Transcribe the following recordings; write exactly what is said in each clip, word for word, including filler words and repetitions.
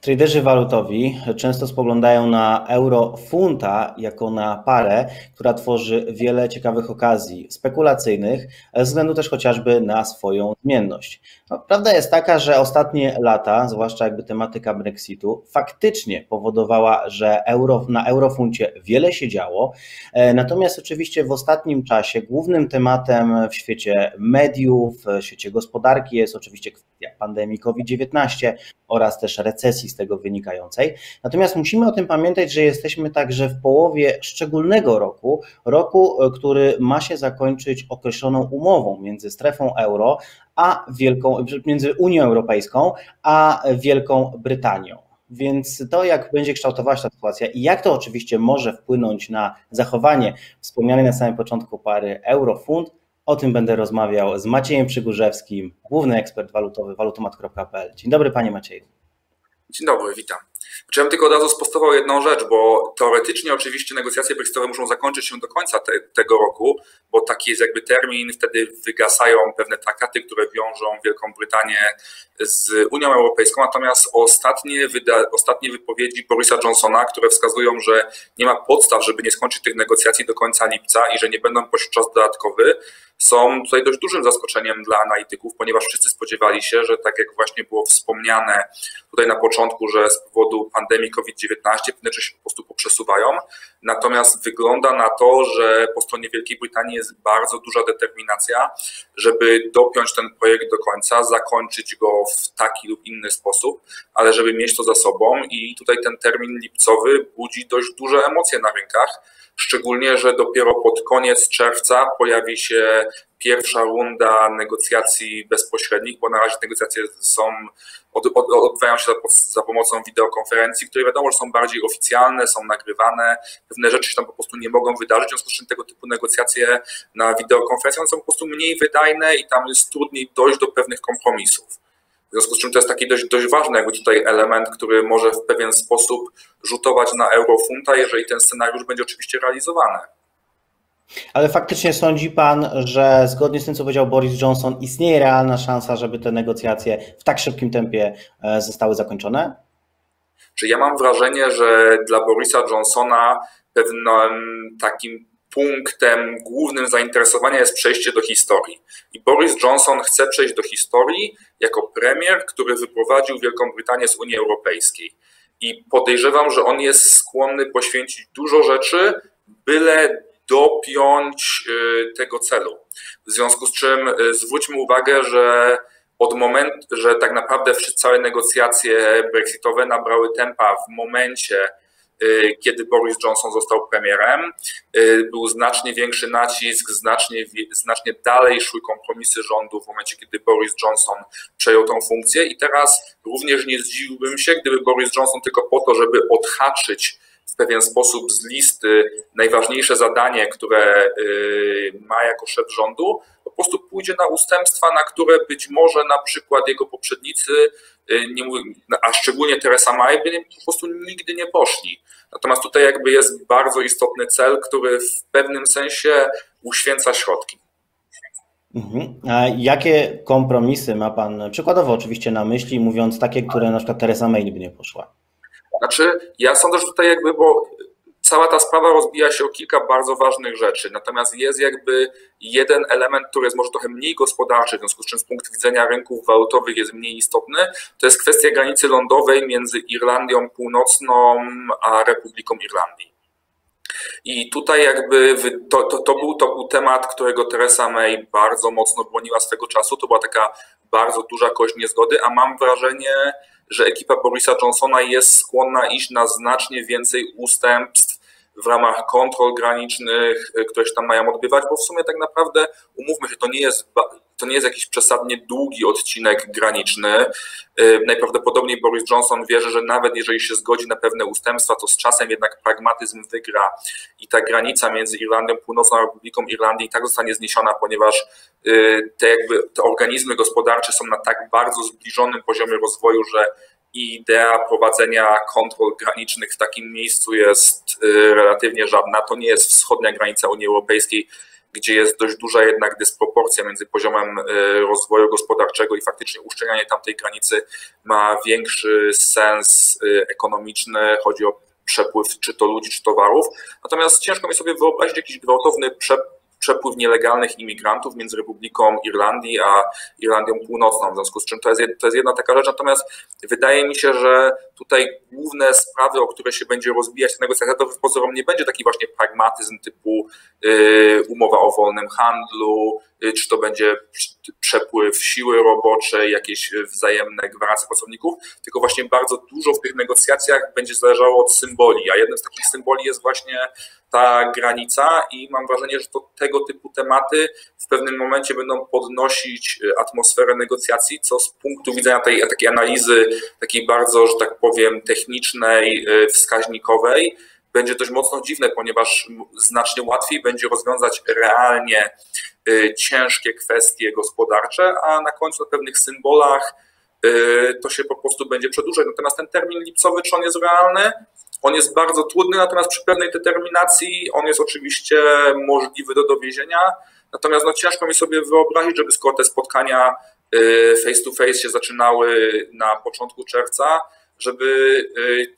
Traderzy walutowi często spoglądają na euro-funta jako na parę, która tworzy wiele ciekawych okazji spekulacyjnych, ze względu też chociażby na swoją zmienność. No, prawda jest taka, że ostatnie lata, zwłaszcza jakby tematyka Brexitu, faktycznie powodowała, że euro, na eurofuncie wiele się działo. Natomiast oczywiście w ostatnim czasie głównym tematem w świecie mediów, w świecie gospodarki jest oczywiście kwestia pandemii COVID dziewiętnaście oraz też recesji z tego wynikającej. Natomiast musimy o tym pamiętać, że jesteśmy także w połowie szczególnego roku, roku, który ma się zakończyć określoną umową między strefą euro a wielką, między Unią Europejską a Wielką Brytanią. Więc to, jak będzie kształtowała się ta sytuacja i jak to oczywiście może wpłynąć na zachowanie wspomnianej na samym początku pary euro-funt, o tym będę rozmawiał z Maciejem Przygórzewskim, główny ekspert walutowy walutomat kropka p l. Dzień dobry, panie Macieju. Dzień dobry, witam. Ja bym tylko od razu sprostował jedną rzecz, bo teoretycznie oczywiście negocjacje brexitowe muszą zakończyć się do końca te, tego roku, bo taki jest jakby termin, wtedy wygasają pewne traktaty, które wiążą Wielką Brytanię z Unią Europejską, natomiast ostatnie, wyda, ostatnie wypowiedzi Borisa Johnsona, które wskazują, że nie ma podstaw, żeby nie skończyć tych negocjacji do końca lipca i że nie będą pośród czas dodatkowy, są tutaj dość dużym zaskoczeniem dla analityków, ponieważ wszyscy spodziewali się, że tak jak właśnie było wspomniane tutaj na początku, że z powodu pandemii COVID dziewiętnaście pewne rzeczy się po prostu poprzesuwają, natomiast wygląda na to, że po stronie Wielkiej Brytanii jest bardzo duża determinacja, żeby dopiąć ten projekt do końca, zakończyć go w taki lub inny sposób, ale żeby mieć to za sobą i tutaj ten termin lipcowy budzi dość duże emocje na rynkach, szczególnie, że dopiero pod koniec czerwca pojawi się pierwsza runda negocjacji bezpośrednich, bo na razie negocjacje są, od, od, odbywają się za, za pomocą wideokonferencji, które wiadomo, że są bardziej oficjalne, są nagrywane, pewne rzeczy się tam po prostu nie mogą wydarzyć, w związku z czym tego typu negocjacje na wideokonferencji one są po prostu mniej wydajne i tam jest trudniej dojść do pewnych kompromisów. W związku z czym to jest taki dość, dość ważny jakby tutaj element, który może w pewien sposób rzutować na eurofunta, jeżeli ten scenariusz będzie oczywiście realizowany. Ale faktycznie sądzi pan, że zgodnie z tym, co powiedział Boris Johnson, istnieje realna szansa, żeby te negocjacje w tak szybkim tempie zostały zakończone? Czy ja mam wrażenie, że dla Borisa Johnsona pewnym takim punktem głównym zainteresowania jest przejście do historii. I Boris Johnson chce przejść do historii jako premier, który wyprowadził Wielką Brytanię z Unii Europejskiej. I podejrzewam, że on jest skłonny poświęcić dużo rzeczy, byle dopiąć tego celu. W związku z czym zwróćmy uwagę, że od momentu, że tak naprawdę całe negocjacje brexitowe nabrały tempa w momencie, kiedy Boris Johnson został premierem, był znacznie większy nacisk, znacznie, znacznie dalej szły kompromisy rządu w momencie, kiedy Boris Johnson przejął tą funkcję i teraz również nie zdziwiłbym się, gdyby Boris Johnson tylko po to, żeby odhaczyć w pewien sposób z listy najważniejsze zadanie, które ma jako szef rządu, po prostu pójdzie na ustępstwa, na które być może na przykład jego poprzednicy, a szczególnie Theresa May, po prostu nigdy nie poszli. Natomiast tutaj jakby jest bardzo istotny cel, który w pewnym sensie uświęca środki. Mhm. A jakie kompromisy ma pan przykładowo oczywiście na myśli, mówiąc takie, które na przykład Theresa May nigdy nie poszła? Znaczy, ja sądzę, że tutaj jakby, bo cała ta sprawa rozbija się o kilka bardzo ważnych rzeczy, natomiast jest jakby jeden element, który jest może trochę mniej gospodarczy, w związku z czym z punktu widzenia rynków walutowych jest mniej istotny, to jest kwestia granicy lądowej między Irlandią Północną a Republiką Irlandii. I tutaj jakby to, to, to, był, to był temat, którego Theresa May bardzo mocno broniła swego czasu, to była taka bardzo duża kość niezgody, a mam wrażenie, że ekipa Borisa Johnsona jest skłonna iść na znacznie więcej ustępstw w ramach kontrol granicznych, które się tam mają odbywać, bo w sumie tak naprawdę, umówmy się, to nie jest, to nie jest jakiś przesadnie długi odcinek graniczny. Najprawdopodobniej Boris Johnson wierzy, że nawet jeżeli się zgodzi na pewne ustępstwa, to z czasem jednak pragmatyzm wygra i ta granica między Irlandią Północną a Republiką Irlandii i tak zostanie zniesiona, ponieważ te, jakby, te organizmy gospodarcze są na tak bardzo zbliżonym poziomie rozwoju, że idea prowadzenia kontrol granicznych w takim miejscu jest relatywnie żadna. To nie jest wschodnia granica Unii Europejskiej, gdzie jest dość duża jednak dysproporcja między poziomem rozwoju gospodarczego i faktycznie uszczelnianie tamtej granicy ma większy sens ekonomiczny, chodzi o przepływ czy to ludzi, czy towarów. Natomiast ciężko mi sobie wyobrazić jakiś gwałtowny przepływ przepływ nielegalnych imigrantów między Republiką Irlandii a Irlandią Północną, w związku z czym to jest, to jest jedna taka rzecz. Natomiast wydaje mi się, że tutaj główne sprawy, o które się będzie rozbijać te negocjacje, to w pozorom nie będzie taki właśnie pragmatyzm typu yy, umowa o wolnym handlu, yy, czy to będzie przepływ siły roboczej, jakieś wzajemne gwarancje pracowników, tylko właśnie bardzo dużo w tych negocjacjach będzie zależało od symboli, a jednym z takich symboli jest właśnie ta granica i mam wrażenie, że to tego typu tematy w pewnym momencie będą podnosić atmosferę negocjacji, co z punktu widzenia tej takiej analizy, takiej bardzo, że tak powiem, technicznej, wskaźnikowej, będzie dość mocno dziwne, ponieważ znacznie łatwiej będzie rozwiązać realnie ciężkie kwestie gospodarcze, a na końcu na pewnych symbolach to się po prostu będzie przedłużać. Natomiast ten termin lipcowy, czy on jest realny? On jest bardzo trudny, natomiast przy pewnej determinacji on jest oczywiście możliwy do dowiezienia. Natomiast no, ciężko mi sobie wyobrazić, żeby skoro te spotkania face to face się zaczynały na początku czerwca, żeby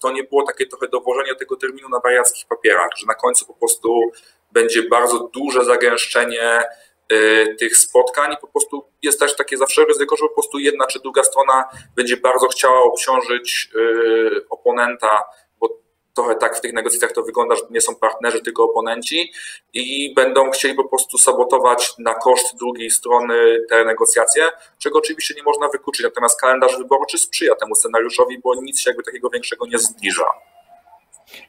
to nie było takie trochę dowożenie tego terminu na wariackich papierach, że na końcu po prostu będzie bardzo duże zagęszczenie tych spotkań. Po prostu jest też takie zawsze ryzyko, że po prostu jedna czy druga strona będzie bardzo chciała obciążyć oponenta, trochę tak w tych negocjacjach to wygląda, że nie są partnerzy, tylko oponenci i będą chcieli po prostu sabotować na koszt drugiej strony te negocjacje, czego oczywiście nie można wykluczyć, natomiast kalendarz wyborczy sprzyja temu scenariuszowi, bo nic się jakby takiego większego nie zbliża.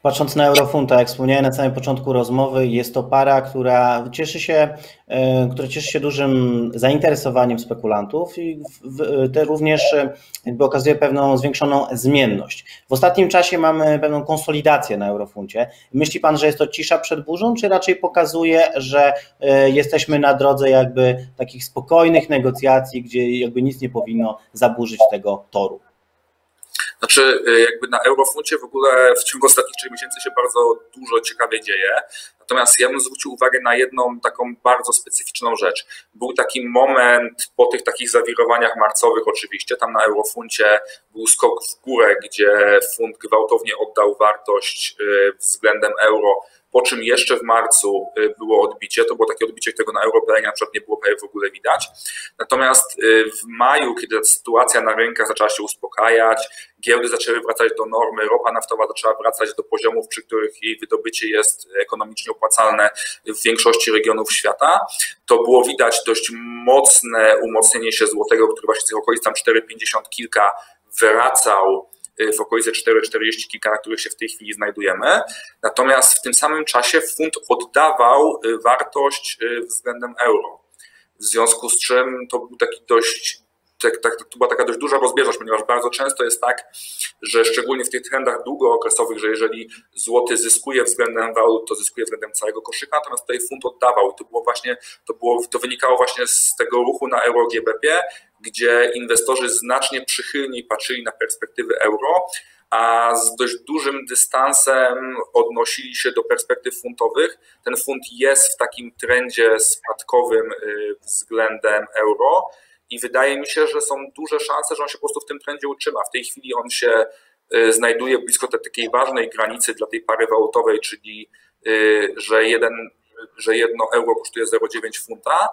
Patrząc na eurofunta, jak wspomniałem na samym początku rozmowy, jest to para, która cieszy się, która cieszy się dużym zainteresowaniem spekulantów i te również jakby okazuje pewną zwiększoną zmienność. W ostatnim czasie mamy pewną konsolidację na eurofuncie. Myśli pan, że jest to cisza przed burzą, czy raczej pokazuje, że jesteśmy na drodze jakby takich spokojnych negocjacji, gdzie jakby nic nie powinno zaburzyć tego toru? Znaczy jakby na eurofuncie w ogóle w ciągu ostatnich trzech miesięcy się bardzo dużo ciekawie dzieje, natomiast ja bym zwrócił uwagę na jedną taką bardzo specyficzną rzecz. Był taki moment po tych takich zawirowaniach marcowych oczywiście, tam na eurofuncie był skok w górę, gdzie funt gwałtownie oddał wartość względem euro, po czym jeszcze w marcu było odbicie, to było takie odbicie, którego na Europie na przykład nie było prawie w ogóle widać. Natomiast w maju, kiedy sytuacja na rynkach zaczęła się uspokajać, giełdy zaczęły wracać do normy, ropa naftowa zaczęła wracać do poziomów, przy których jej wydobycie jest ekonomicznie opłacalne w większości regionów świata, to było widać dość mocne umocnienie się złotego, który właśnie z tych okolic tam cztery pięćdziesiąt kilka wracał w okolice cztery czterdzieści kilka, na których się w tej chwili znajdujemy. Natomiast w tym samym czasie funt oddawał wartość względem euro. W związku z czym to był taki dość, tak, tak, to była taka dość duża rozbieżność, ponieważ bardzo często jest tak, że szczególnie w tych trendach długookresowych, że jeżeli złoty zyskuje względem walut, to zyskuje względem całego koszyka, natomiast tutaj funt oddawał i to było właśnie, to było, to wynikało właśnie z tego ruchu na euro G B P, gdzie inwestorzy znacznie przychylniej patrzyli na perspektywy euro, a z dość dużym dystansem odnosili się do perspektyw funtowych. Ten funt jest w takim trendzie spadkowym względem euro i wydaje mi się, że są duże szanse, że on się po prostu w tym trendzie utrzyma. W tej chwili on się znajduje blisko tej takiej ważnej granicy dla tej pary walutowej, czyli że jeden że jedno euro kosztuje zero przecinek dziewięć funta,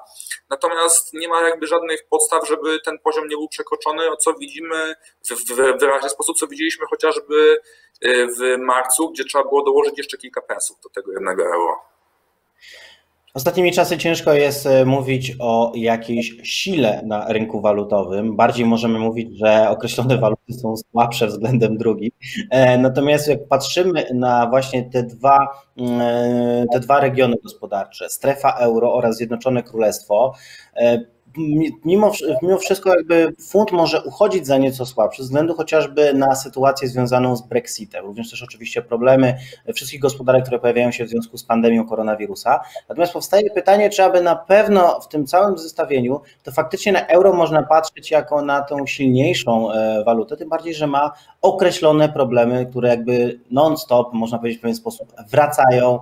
natomiast nie ma jakby żadnych podstaw, żeby ten poziom nie był przekroczony, o co widzimy w wyraźny sposób, co widzieliśmy chociażby w marcu, gdzie trzeba było dołożyć jeszcze kilka pensów do tego jednego euro. Ostatnimi czasy ciężko jest mówić o jakiejś sile na rynku walutowym. Bardziej możemy mówić, że określone waluty są słabsze względem drugich. Natomiast jak patrzymy na właśnie te dwa, te dwa regiony gospodarcze, strefa euro oraz Zjednoczone Królestwo, Mimo, mimo wszystko jakby funt może uchodzić za nieco słabszy, ze względu chociażby na sytuację związaną z Brexitem, również też oczywiście problemy wszystkich gospodarek, które pojawiają się w związku z pandemią koronawirusa. Natomiast powstaje pytanie, czy aby na pewno w tym całym zestawieniu to faktycznie na euro można patrzeć jako na tą silniejszą walutę, tym bardziej, że ma określone problemy, które jakby non-stop, można powiedzieć w pewien sposób, wracają,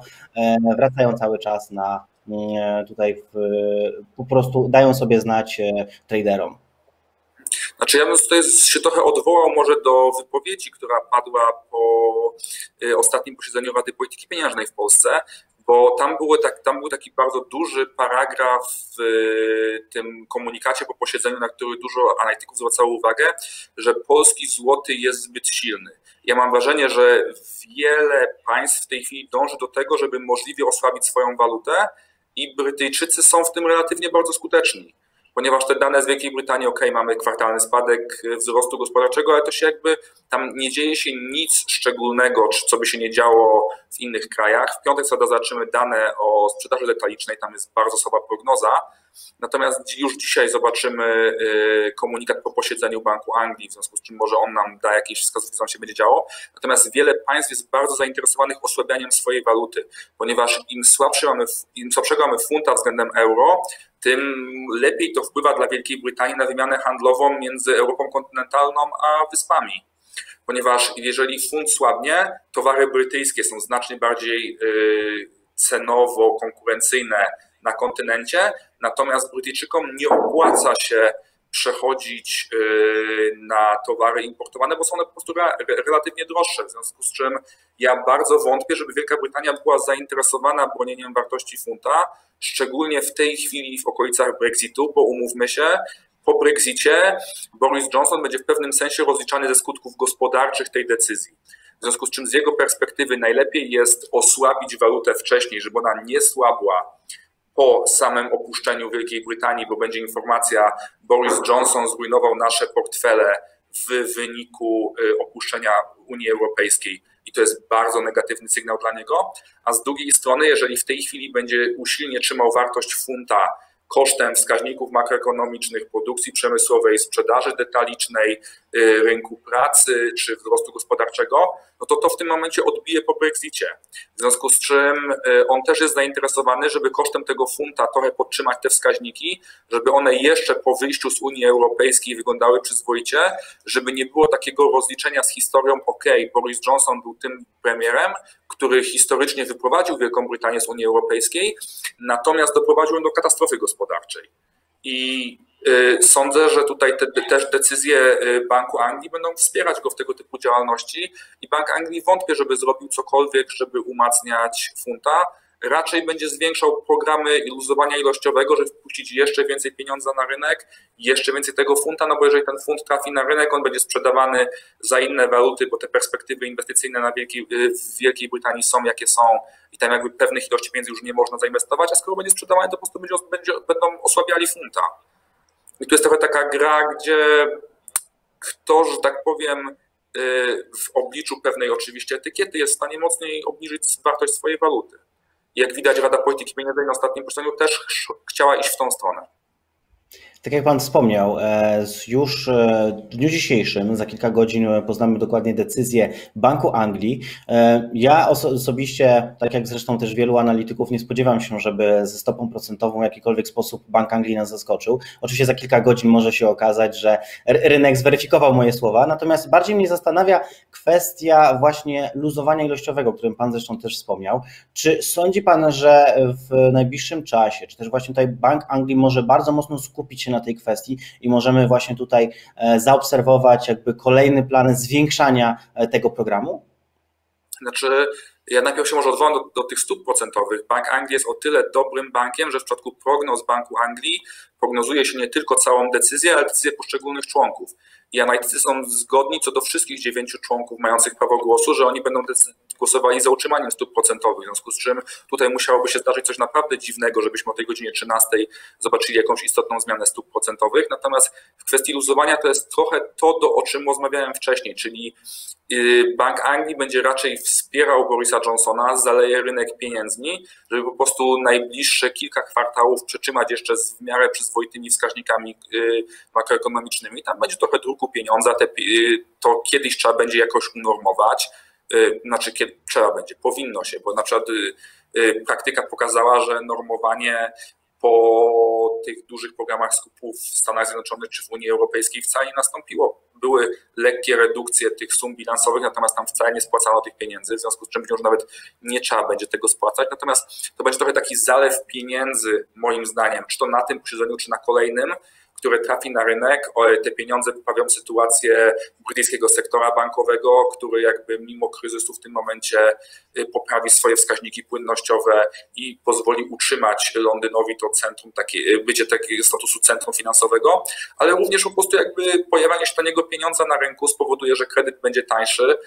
wracają cały czas na tutaj w, po prostu dają sobie znać traderom. Znaczy ja bym tutaj się trochę odwołał może do wypowiedzi, która padła po ostatnim posiedzeniu Rady Polityki Pieniężnej w Polsce, bo tam, były tak, tam był taki bardzo duży paragraf w tym komunikacie po posiedzeniu, na który dużo analityków zwracało uwagę, że polski złoty jest zbyt silny. Ja mam wrażenie, że wiele państw w tej chwili dąży do tego, żeby możliwie osłabić swoją walutę i Brytyjczycy są w tym relatywnie bardzo skuteczni. Ponieważ te dane z Wielkiej Brytanii, ok, mamy kwartalny spadek wzrostu gospodarczego, ale to się jakby, tam nie dzieje się nic szczególnego, co by się nie działo w innych krajach. W piątek sobie zobaczymy dane o sprzedaży detalicznej, tam jest bardzo słaba prognoza. Natomiast już dzisiaj zobaczymy komunikat po posiedzeniu Banku Anglii, w związku z czym może on nam da jakieś wskazówki, co nam się będzie działo. Natomiast wiele państw jest bardzo zainteresowanych osłabianiem swojej waluty, ponieważ im, słabszy mamy, im słabszego mamy funta względem euro, tym lepiej to wpływa dla Wielkiej Brytanii na wymianę handlową między Europą kontynentalną a wyspami. Ponieważ jeżeli funt słabnie, towary brytyjskie są znacznie bardziej cenowo konkurencyjne na kontynencie, natomiast Brytyjczykom nie opłaca się przechodzić na towary importowane, bo są one po prostu relatywnie droższe, w związku z czym ja bardzo wątpię, żeby Wielka Brytania była zainteresowana bronieniem wartości funta, szczególnie w tej chwili w okolicach Brexitu, bo umówmy się, po Brexicie Boris Johnson będzie w pewnym sensie rozliczany ze skutków gospodarczych tej decyzji. W związku z czym z jego perspektywy najlepiej jest osłabić walutę wcześniej, żeby ona nie słabła po samym opuszczeniu Wielkiej Brytanii, bo będzie informacja, Boris Johnson zrujnował nasze portfele w wyniku opuszczenia Unii Europejskiej i to jest bardzo negatywny sygnał dla niego, a z drugiej strony, jeżeli w tej chwili będzie usilnie trzymał wartość funta kosztem wskaźników makroekonomicznych, produkcji przemysłowej, sprzedaży detalicznej, rynku pracy czy wzrostu gospodarczego, no to to w tym momencie odbije po Brexicie. W związku z czym on też jest zainteresowany, żeby kosztem tego funta trochę podtrzymać te wskaźniki, żeby one jeszcze po wyjściu z Unii Europejskiej wyglądały przyzwoicie, żeby nie było takiego rozliczenia z historią, ok, Boris Johnson był tym premierem, który historycznie wyprowadził Wielką Brytanię z Unii Europejskiej, natomiast doprowadził do katastrofy gospodarczej. I y, sądzę, że tutaj te, też decyzje Banku Anglii będą wspierać go w tego typu działalności i Bank Anglii wątpię, żeby zrobił cokolwiek, żeby umacniać funta. Raczej będzie zwiększał programy luzowania ilościowego, żeby wpuścić jeszcze więcej pieniądza na rynek, jeszcze więcej tego funta, no bo jeżeli ten funt trafi na rynek, on będzie sprzedawany za inne waluty, bo te perspektywy inwestycyjne na Wielkiej, w Wielkiej Brytanii są jakie są i tam jakby pewnych ilości pieniędzy już nie można zainwestować, a skoro będzie sprzedawany, to po prostu będzie, będzie, będą osłabiali funta. I tu jest trochę taka gra, gdzie kto, że tak powiem, w obliczu pewnej oczywiście etykiety jest w stanie mocniej obniżyć wartość swojej waluty. Jak widać, Rada Polityki Pieniężnej na ostatnim posiedzeniu też chciała iść w tą stronę. Tak jak Pan wspomniał, już w dniu dzisiejszym, za kilka godzin poznamy dokładnie decyzję Banku Anglii. Ja osobiście, tak jak zresztą też wielu analityków, nie spodziewam się, żeby ze stopą procentową w jakikolwiek sposób Bank Anglii nas zaskoczył. Oczywiście za kilka godzin może się okazać, że rynek zweryfikował moje słowa, natomiast bardziej mnie zastanawia kwestia właśnie luzowania ilościowego, o którym Pan zresztą też wspomniał. Czy sądzi Pan, że w najbliższym czasie, czy też właśnie tutaj Bank Anglii może bardzo mocno skupić się na tej kwestii i możemy właśnie tutaj zaobserwować jakby kolejny plan zwiększania tego programu? Znaczy, ja najpierw się może odwołam do, do tych stóp procentowych. Bank Anglii jest o tyle dobrym bankiem, że w przypadku prognoz Banku Anglii prognozuje się nie tylko całą decyzję, ale decyzję poszczególnych członków. I analitycy są zgodni co do wszystkich dziewięciu członków mających prawo głosu, że oni będą głosowali za utrzymaniem stóp procentowych, w związku z czym tutaj musiałoby się zdarzyć coś naprawdę dziwnego, żebyśmy o tej godzinie trzynastej zobaczyli jakąś istotną zmianę stóp procentowych. Natomiast w kwestii luzowania to jest trochę to, do, o czym rozmawiałem wcześniej, czyli Bank Anglii będzie raczej wspierał Borisa Johnsona, zaleje rynek pieniędzmi, żeby po prostu najbliższe kilka kwartałów przetrzymać jeszcze z w miarę przyzwoitymi wskaźnikami makroekonomicznymi. Tam będzie trochę druku pieniądza, te, to kiedyś trzeba będzie jakoś unormować, znaczy kiedy, trzeba będzie, powinno się, bo na przykład praktyka pokazała, że normowanie po tych dużych programach skupów w Stanach Zjednoczonych czy w Unii Europejskiej wcale nie nastąpiło. Były lekkie redukcje tych sum bilansowych, natomiast tam wcale nie spłacano tych pieniędzy, w związku z czym już nawet nie trzeba będzie tego spłacać. Natomiast to będzie trochę taki zalew pieniędzy, moim zdaniem, czy to na tym posiedzeniu, czy na kolejnym, które trafi na rynek. Te pieniądze poprawią sytuację brytyjskiego sektora bankowego, który jakby mimo kryzysu w tym momencie poprawi swoje wskaźniki płynnościowe i pozwoli utrzymać Londynowi to centrum, takie, bycie takiego statusu centrum finansowego, ale również po prostu jakby pojawianie się taniego pieniądza na rynku spowoduje, że kredyt będzie tańszy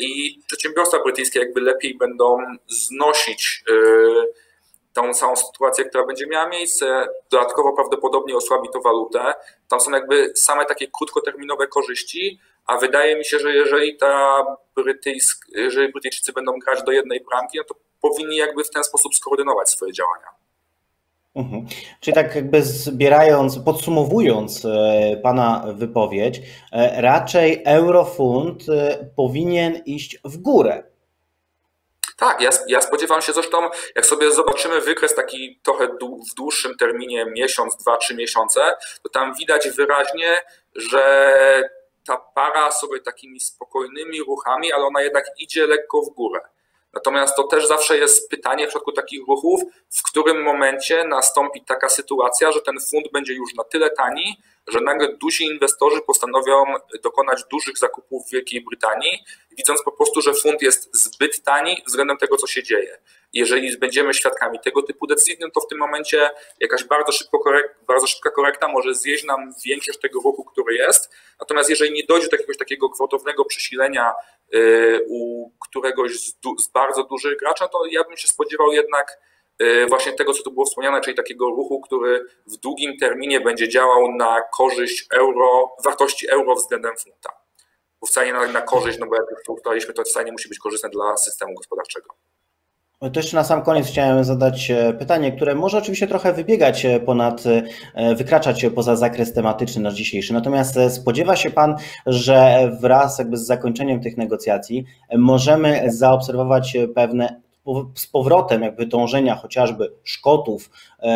i przedsiębiorstwa brytyjskie jakby lepiej będą znosić tą samą sytuację, która będzie miała miejsce, dodatkowo prawdopodobnie osłabi to walutę. Tam są jakby same takie krótkoterminowe korzyści, a wydaje mi się, że jeżeli, ta Brytyjsk, jeżeli Brytyjczycy będą grać do jednej bramki, no to powinni jakby w ten sposób skoordynować swoje działania. Mhm. Czyli tak jakby zbierając, podsumowując pana wypowiedź, raczej eurofunt powinien iść w górę. Tak, ja, ja spodziewam się zresztą, jak sobie zobaczymy wykres taki trochę w dłuższym terminie, miesiąc, dwa, trzy miesiące, to tam widać wyraźnie, że ta para sobie takimi spokojnymi ruchami, ale ona jednak idzie lekko w górę. Natomiast to też zawsze jest pytanie w przypadku takich ruchów, w którym momencie nastąpi taka sytuacja, że ten fund będzie już na tyle tani, że nagle duzi inwestorzy postanowią dokonać dużych zakupów w Wielkiej Brytanii, widząc po prostu, że fund jest zbyt tani względem tego, co się dzieje. Jeżeli będziemy świadkami tego typu decyzji, to w tym momencie jakaś bardzo, szybko korek, bardzo szybka korekta może zjeść nam większość tego ruchu, który jest. Natomiast jeżeli nie dojdzie do jakiegoś takiego gwałtownego przesilenia yy, u któregoś z, du, z bardzo dużych gracza, to ja bym się spodziewał jednak właśnie tego, co tu było wspomniane, czyli takiego ruchu, który w długim terminie będzie działał na korzyść euro, wartości euro względem funta. Bo wcale nie na, na korzyść, no bo jak już ustaliliśmy, to wcale nie musi być korzystne dla systemu gospodarczego. To jeszcze na sam koniec chciałem zadać pytanie, które może oczywiście trochę wybiegać ponad, wykraczać poza zakres tematyczny nasz dzisiejszy. Natomiast spodziewa się pan, że wraz jakby z zakończeniem tych negocjacji możemy zaobserwować pewne z powrotem jakby dążenia chociażby Szkotów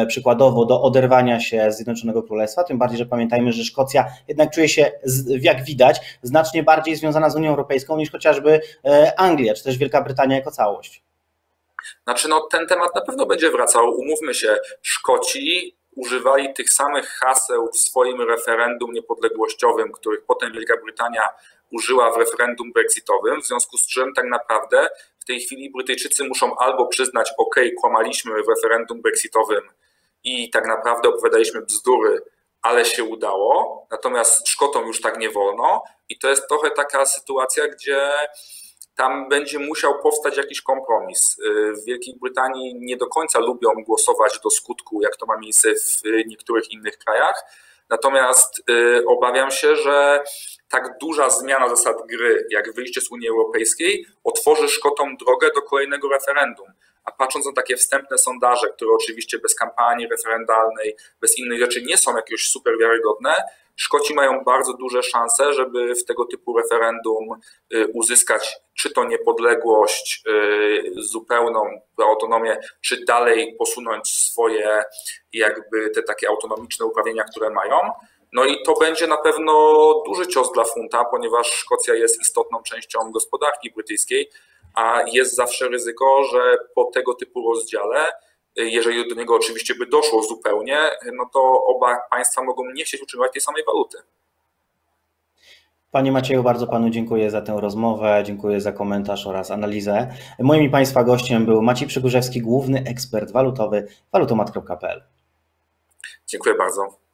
przykładowo do oderwania się z Zjednoczonego Królestwa, tym bardziej, że pamiętajmy, że Szkocja jednak czuje się, jak widać, znacznie bardziej związana z Unią Europejską niż chociażby Anglia, czy też Wielka Brytania jako całość. Znaczy no, ten temat na pewno będzie wracał, umówmy się, Szkoci używali tych samych haseł w swoim referendum niepodległościowym, których potem Wielka Brytania użyła w referendum brexitowym, w związku z czym tak naprawdę w tej chwili Brytyjczycy muszą albo przyznać, ok, kłamaliśmy w referendum brexitowym i tak naprawdę opowiadaliśmy bzdury, ale się udało, natomiast Szkotom już tak nie wolno i to jest trochę taka sytuacja, gdzie tam będzie musiał powstać jakiś kompromis. W Wielkiej Brytanii nie do końca lubią głosować do skutku, jak to ma miejsce w niektórych innych krajach, natomiast obawiam się, że tak duża zmiana zasad gry, jak wyjście z Unii Europejskiej, otworzy Szkotom drogę do kolejnego referendum. A patrząc na takie wstępne sondaże, które oczywiście bez kampanii referendalnej, bez innych rzeczy nie są jakieś super wiarygodne, Szkoci mają bardzo duże szanse, żeby w tego typu referendum uzyskać czy to niepodległość, zupełną autonomię, czy dalej posunąć swoje jakby te takie autonomiczne uprawnienia, które mają. No i to będzie na pewno duży cios dla funta, ponieważ Szkocja jest istotną częścią gospodarki brytyjskiej, a jest zawsze ryzyko, że po tego typu rozdziale, jeżeli do niego oczywiście by doszło zupełnie, no to oba państwa mogą nie chcieć utrzymywać tej samej waluty. Panie Macieju, bardzo panu dziękuję za tę rozmowę, dziękuję za komentarz oraz analizę. Moim i państwa gościem był Maciej Przygórzewski, główny ekspert walutowy walutomat kropka p l. Dziękuję bardzo.